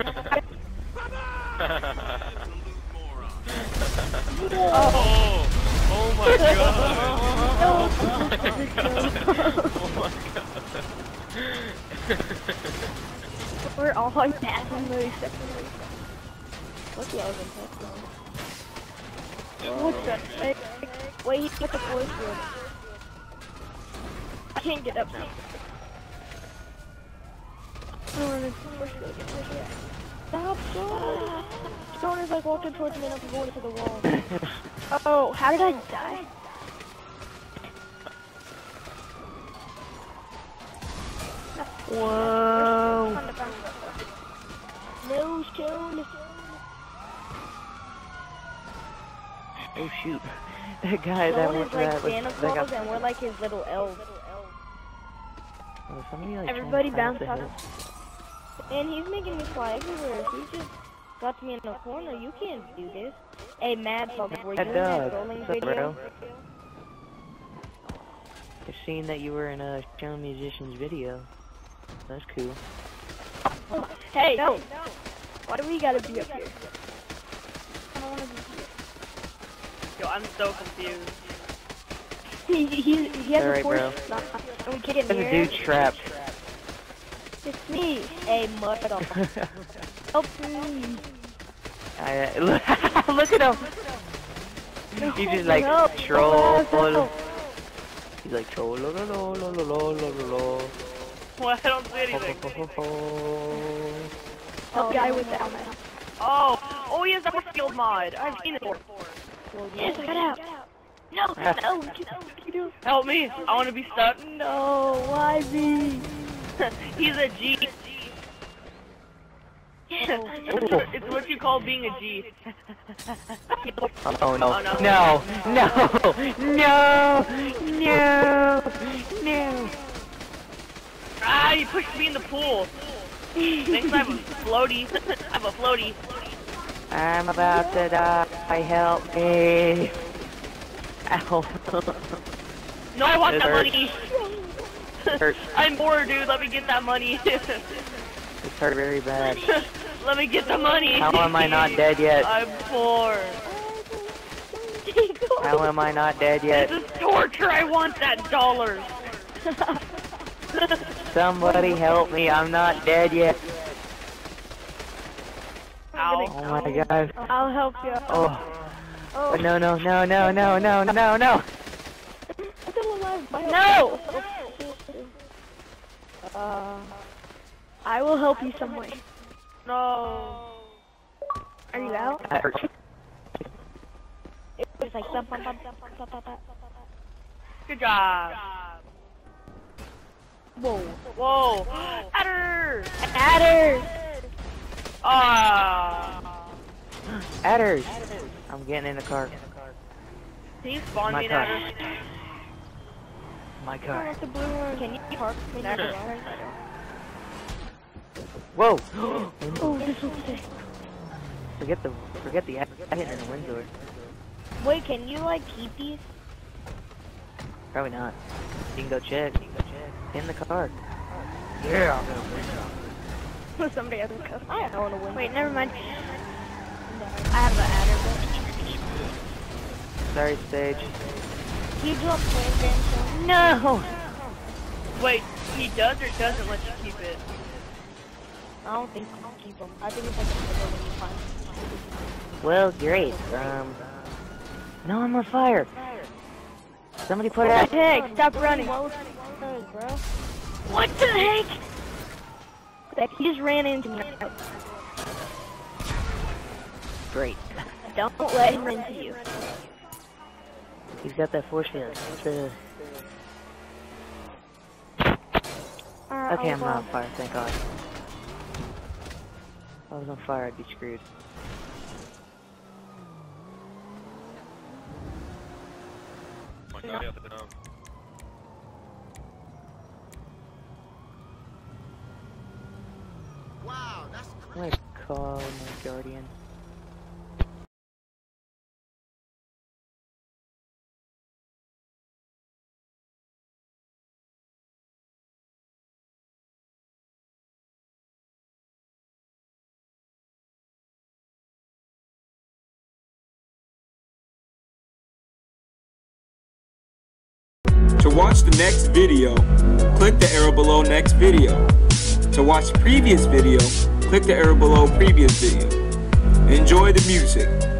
Oh my god! Oh my god! Oh my god! We're all on that one really separately. What the hell is that? What the heck? Wait, he's got the force field. I can't get up now. Stop, Stone! Stone is like walking towards me and I'm going to the wall. Oh, how did I die? Whoa! No, Stone! Oh shoot. That guy that went for that was Santa Claus and we're like his little elves. Everybody bounced off him. And he's making me fly everywhere. He just got me in a corner. You can't do this. Hey, Mad Pop, were you in that rolling video? I've seen that you were in a Stone Musician's video. That's cool. Oh, hey, no! Why do we gotta be up here? I don't wanna be here. Yo, I'm so confused. He has a force. And we can't get near him. There's a dude trapped. It's me, a murderer. Help me! Look at him! No, he's just like no, troll. No. He's like troll. Well, I don't see anything. Oh, guy with the helmet. Oh! Oh, he has a skilled mod. I've seen it before. Yes, get out! No! No! No! Help me! I want to be stuck. No! Why me? He's a G. Oh. It's what you call being a G. Oh no. No. No. No. No. No. Ah, you pushed me in the pool. Next time I have a floaty. I have a floaty. I'm about to die. Help me. Ow. No, I want that money. I'm bored, dude. Let me get that money. It's hurt very bad. Let me get the money. How am I not dead yet? I'm bored. How am I not dead yet? This is torture. I want that dollar. Somebody help me. I'm not dead yet. Ow. Oh my god. I'll help you. Oh. Oh. No, no, no, no, no, no, no, no. No! I will help you some way. No. Are you out? It was like bump, bump, bump, bump, bump, bump, bump. Good job. Whoa. Whoa. Adder. Adder. Ah. Adders. I'm getting in the car. Can you spawn me an adder? My car. Can you park me next to the car? Whoa! Oh, this looks sick. Forget the I'm hitting in the Windsor. Wait, can you like keep these? Probably not. You can go check. In the car. Yeah. Somebody has a car. I don't want to win. Wait, never mind. No. I have an adder. Sorry, Sage. You dropped Winston. No! Wait, he does or doesn't let you keep it? I don't think I'll keep him. I think if I keep him, it'll be fine. Well, great. No, I'm on fire. Somebody put out. What the heck? Stop running. What the heck? He just ran into me. Great. Don't let him into you. He's got that force field. Okay, I'm not on fire, thank god. If I was on fire, I'd be screwed. Wow, that's crazy. I call my guardian. To watch the next video, click the arrow below next video. To watch previous video, click the arrow below previous video. Enjoy the music.